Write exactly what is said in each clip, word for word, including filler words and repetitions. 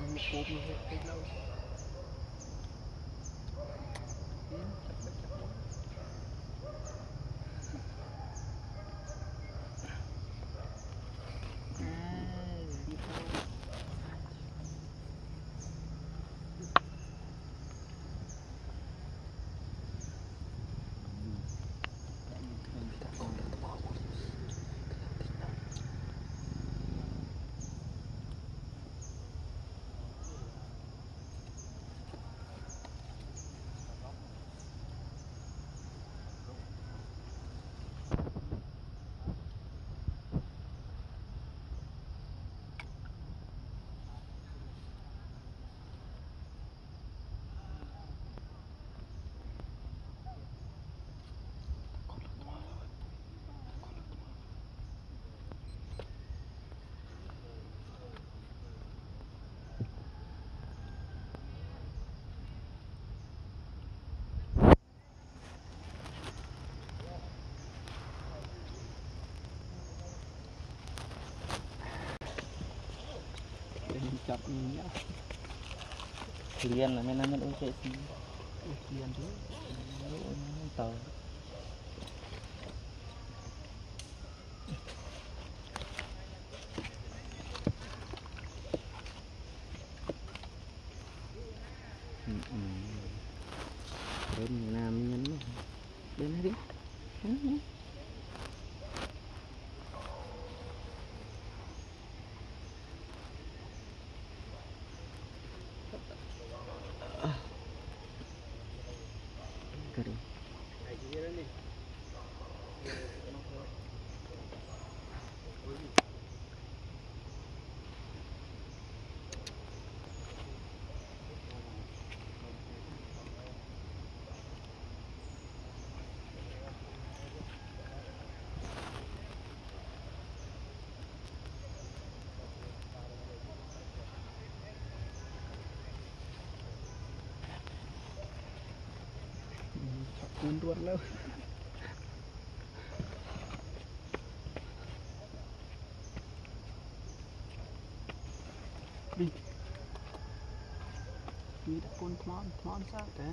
mình cốm hết cái lâu. Chặt nhá, liền là mấy năm nó chết, liền chứ, tờ. Bên Nam nhấn, bên này đi. Cuốn luôn lâu. Đi. Đi đã cuốn thon thon sao thế?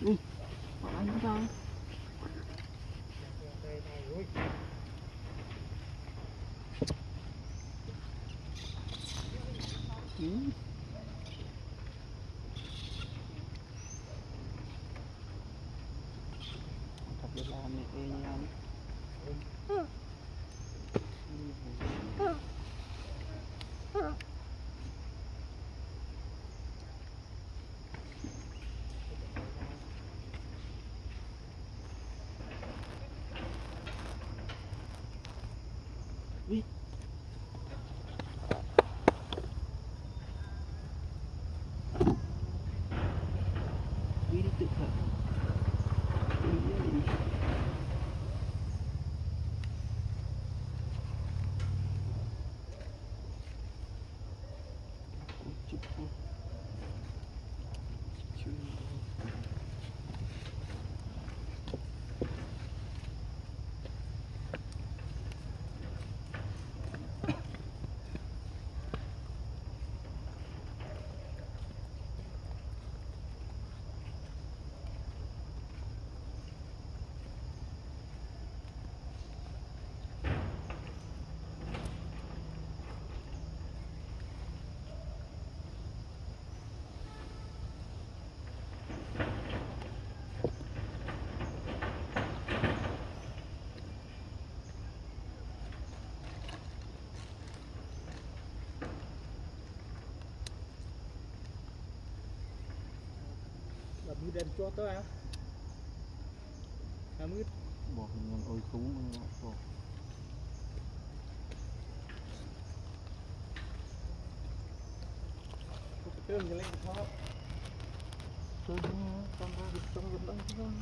Đi. Bỏ ăn không sao? Ừ. Hãy subscribe cho kênh Ghiền Mì Gõ để không bỏ lỡ những video hấp dẫn. dari contoh ya, kami buat dengan oi tung mengaku. Kau kena lagi tak? Sudahnya tanpa hitung hitung hitung.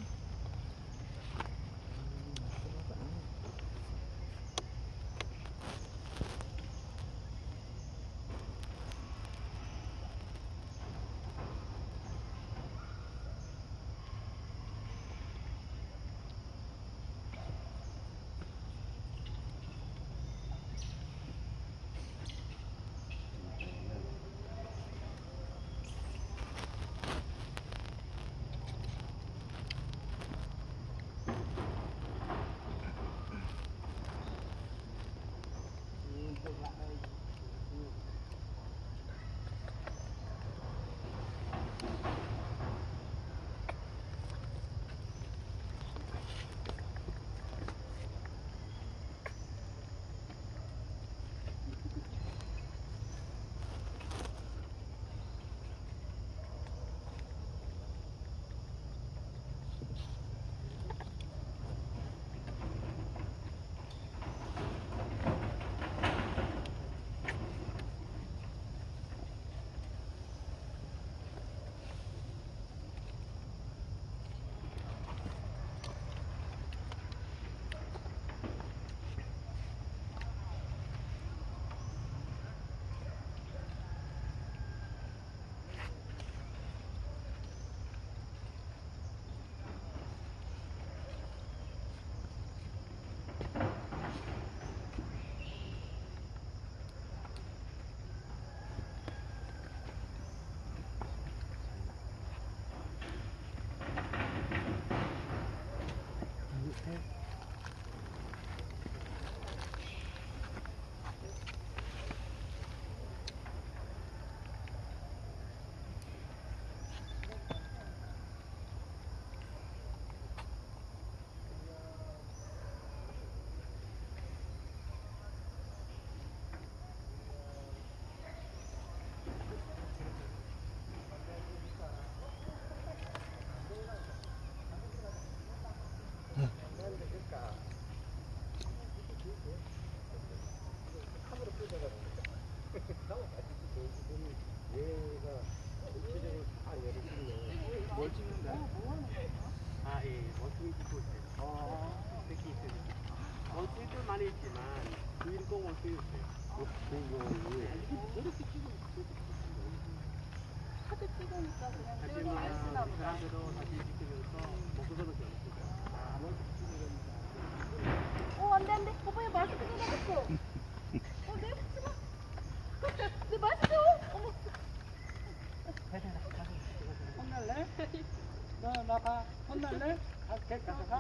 나가 혼날래? 갈게 가자.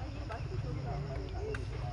아니 맛있게